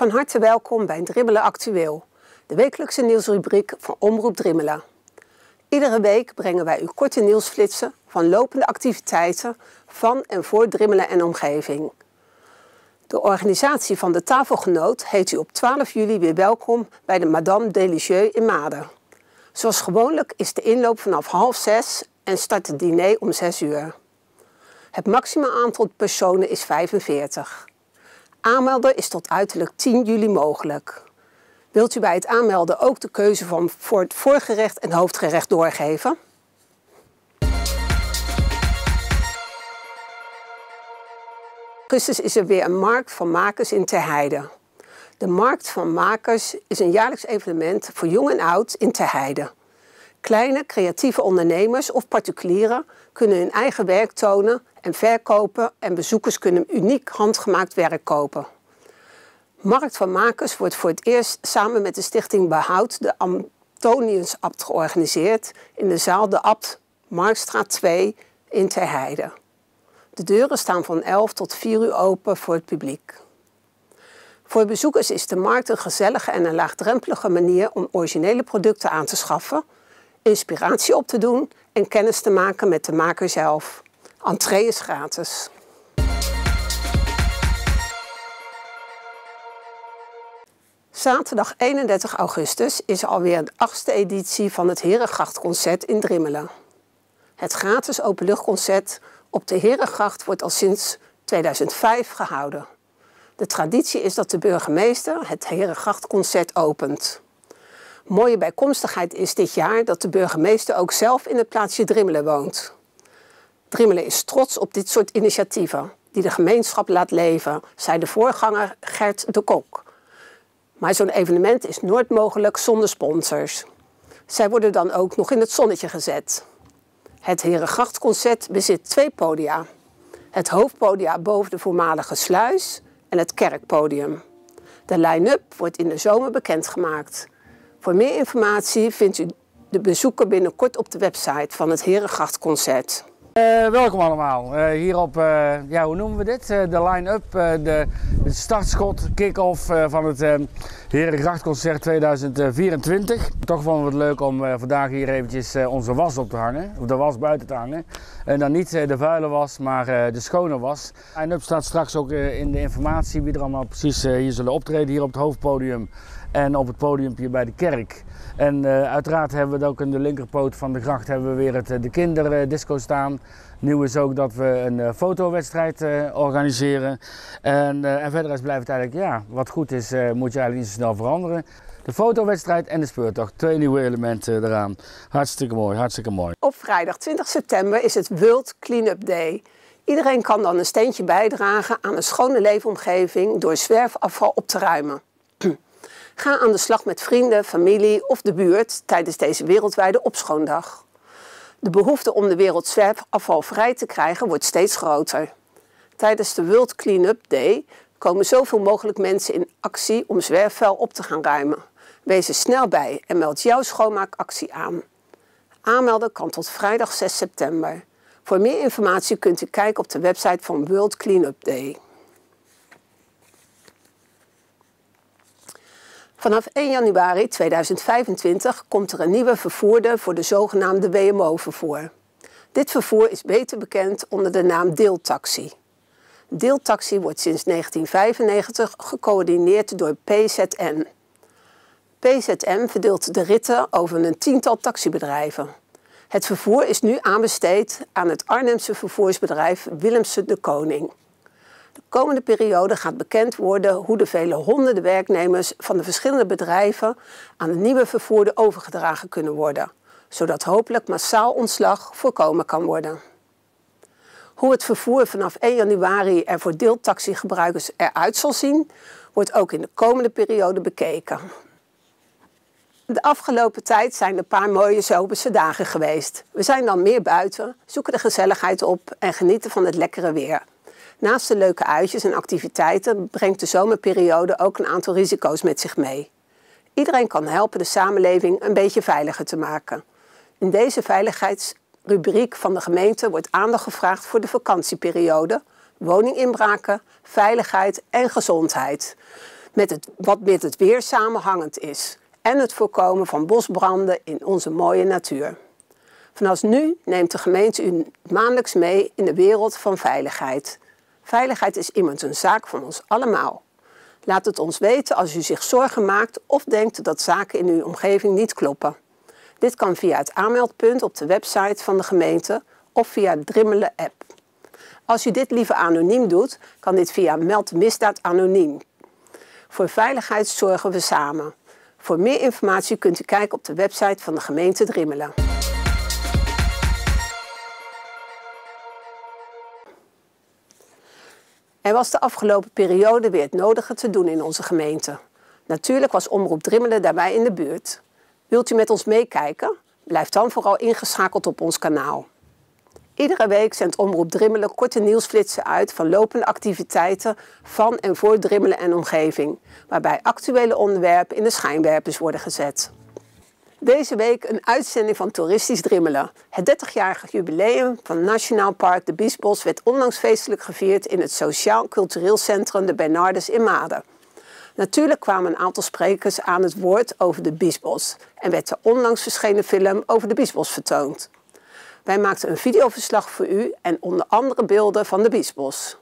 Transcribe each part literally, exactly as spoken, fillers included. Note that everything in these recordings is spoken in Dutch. Van harte welkom bij Drimmelen Actueel, de wekelijkse nieuwsrubriek van Omroep Drimmelen. Iedere week brengen wij u korte nieuwsflitsen van lopende activiteiten van en voor Drimmelen en omgeving. De organisatie van de tafelgenoot heet u op twaalf juli weer welkom bij de Madame Deligieux in Made. Zoals gewoonlijk is de inloop vanaf half zes en start het diner om zes uur. Het maximaal aantal personen is vijfenveertig. Aanmelden is tot uiterlijk tien juli mogelijk. Wilt u bij het aanmelden ook de keuze van voor het voorgerecht en hoofdgerecht doorgeven? Augustus is er weer een markt van makers in Ter Heide. De markt van makers is een jaarlijks evenement voor jong en oud in Ter Heide. Kleine creatieve ondernemers of particulieren kunnen hun eigen werk tonen en verkopen en bezoekers kunnen uniek handgemaakt werk kopen. Markt van Makers wordt voor het eerst samen met de Stichting Behoud de Antonius Abt georganiseerd in de zaal de Abt Marktstraat twee in Ter Heide. De deuren staan van elf tot vier uur open voor het publiek. Voor bezoekers is de markt een gezellige en een laagdrempelige manier om originele producten aan te schaffen, inspiratie op te doen en kennis te maken met de maker zelf. Entree is gratis. Zaterdag eenendertig augustus is alweer de achtste editie van het Herengrachtconcert in Drimmelen. Het gratis openluchtconcert op de Herengracht wordt al sinds tweeduizend vijf gehouden. De traditie is dat de burgemeester het Herengrachtconcert opent. Mooie bijkomstigheid is dit jaar dat de burgemeester ook zelf in het plaatsje Drimmelen woont. Drimmelen is trots op dit soort initiatieven die de gemeenschap laat leven, zei de voorganger Gert de Kok. Maar zo'n evenement is nooit mogelijk zonder sponsors. Zij worden dan ook nog in het zonnetje gezet. Het Herengrachtconcert bezit twee podia. Het hoofdpodia boven de voormalige sluis en het kerkpodium. De line-up wordt in de zomer bekendgemaakt. Voor meer informatie vindt u de bezoeker binnenkort op de website van het Herengrachtconcert. Uh, welkom allemaal. Uh, hier op, uh, ja, hoe noemen we dit? Uh, de line-up, uh, de, de startschot, kick-off uh, van het uh, Herengrachtconcert tweeduizend vierentwintig. Toch vonden we het leuk om uh, vandaag hier eventjes uh, onze was op te hangen, of de was buiten te hangen. En dan niet uh, de vuile was, maar uh, de schone was. De line-up staat straks ook uh, in de informatie wie er allemaal precies uh, hier zullen optreden, hier op het hoofdpodium. En op het podiumpje bij de kerk. En uh, uiteraard hebben we ook in de linkerpoot van de gracht hebben we weer het, de kinderdisco staan. Nieuw is ook dat we een uh, fotowedstrijd uh, organiseren. En, uh, en verder is blijft het eigenlijk, ja, wat goed is, uh, moet je eigenlijk niet zo snel veranderen. De fotowedstrijd en de speurtocht. Twee nieuwe elementen eraan. Hartstikke mooi, hartstikke mooi. Op vrijdag twintig september is het World Cleanup Day. Iedereen kan dan een steentje bijdragen aan een schone leefomgeving door zwerfafval op te ruimen. Ga aan de slag met vrienden, familie of de buurt tijdens deze wereldwijde opschoondag. De behoefte om de wereld zwerfafval vrij te krijgen wordt steeds groter. Tijdens de World Cleanup Day komen zoveel mogelijk mensen in actie om zwerfvuil op te gaan ruimen. Wees er snel bij en meld jouw schoonmaakactie aan. Aanmelden kan tot vrijdag zes september. Voor meer informatie kunt u kijken op de website van World Cleanup Day. Vanaf één januari tweeduizend vijfentwintig komt er een nieuwe vervoerder voor de zogenaamde W M O-vervoer. Dit vervoer is beter bekend onder de naam Deeltaxi. Deeltaxi wordt sinds negentien vijfennegentig gecoördineerd door P Z M. P Z M verdeelt de ritten over een tiental taxibedrijven. Het vervoer is nu aanbesteed aan het Arnhemse vervoersbedrijf Willemse de Koning. De komende periode gaat bekend worden hoe de vele honderden werknemers van de verschillende bedrijven aan de nieuwe vervoerder overgedragen kunnen worden, zodat hopelijk massaal ontslag voorkomen kan worden. Hoe het vervoer vanaf één januari er voor deeltaxigebruikers eruit zal zien, wordt ook in de komende periode bekeken. De afgelopen tijd zijn er een paar mooie zomerse dagen geweest. We zijn dan meer buiten, zoeken de gezelligheid op en genieten van het lekkere weer. Naast de leuke uitjes en activiteiten brengt de zomerperiode ook een aantal risico's met zich mee. Iedereen kan helpen de samenleving een beetje veiliger te maken. In deze veiligheidsrubriek van de gemeente wordt aandacht gevraagd voor de vakantieperiode, woninginbraken, veiligheid en gezondheid. met het, wat met het weer samenhangend is. En het voorkomen van bosbranden in onze mooie natuur. Vanaf nu neemt de gemeente u maandelijks mee in de wereld van veiligheid. Veiligheid is immers een zaak van ons allemaal. Laat het ons weten als u zich zorgen maakt of denkt dat zaken in uw omgeving niet kloppen. Dit kan via het aanmeldpunt op de website van de gemeente of via de Drimmelen-app. Als u dit liever anoniem doet, kan dit via Meld Misdaad Anoniem. Voor veiligheid zorgen we samen. Voor meer informatie kunt u kijken op de website van de gemeente Drimmelen. Er was de afgelopen periode weer het nodige te doen in onze gemeente. Natuurlijk was Omroep Drimmelen daarbij in de buurt. Wilt u met ons meekijken? Blijf dan vooral ingeschakeld op ons kanaal. Iedere week zendt Omroep Drimmelen korte nieuwsflitsen uit van lopende activiteiten van en voor Drimmelen en omgeving, waarbij actuele onderwerpen in de schijnwerpers worden gezet. Deze week een uitzending van Toeristisch Drimmelen. Het dertigjarige jubileum van Nationaal Park de Biesbos werd onlangs feestelijk gevierd in het Sociaal Cultureel Centrum de Bernardes in Made. Natuurlijk kwamen een aantal sprekers aan het woord over de Biesbos en werd de onlangs verschenen film over de Biesbos vertoond. Wij maakten een videoverslag voor u en onder andere beelden van de Biesbos.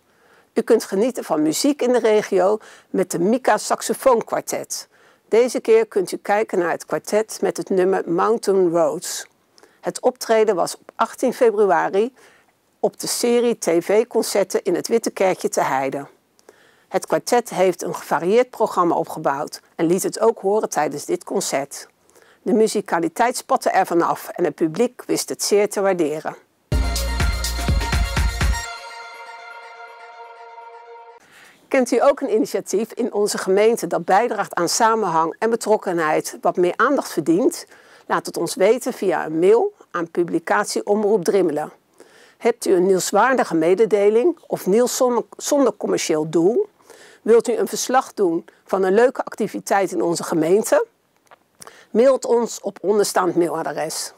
U kunt genieten van muziek in de regio met de Mika Saxofoonkwartet. Deze keer kunt u kijken naar het kwartet met het nummer Mountain Roads. Het optreden was op achttien februari op de serie tv-concerten in het Witte Kerkje Ter Heide. Het kwartet heeft een gevarieerd programma opgebouwd en liet het ook horen tijdens dit concert. De muzikaliteit spatte er vanaf en het publiek wist het zeer te waarderen. Kent u ook een initiatief in onze gemeente dat bijdraagt aan samenhang en betrokkenheid wat meer aandacht verdient? Laat het ons weten via een mail aan publicatie Omroep Drimmelen. Hebt u een nieuwswaardige mededeling of nieuws zonder commercieel doel? Wilt u een verslag doen van een leuke activiteit in onze gemeente? Mailt ons op onderstaand mailadres.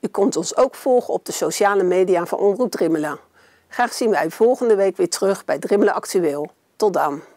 U kunt ons ook volgen op de sociale media van Omroep Drimmelen. Graag zien wij volgende week weer terug bij Drimmelen Actueel. Tot dan.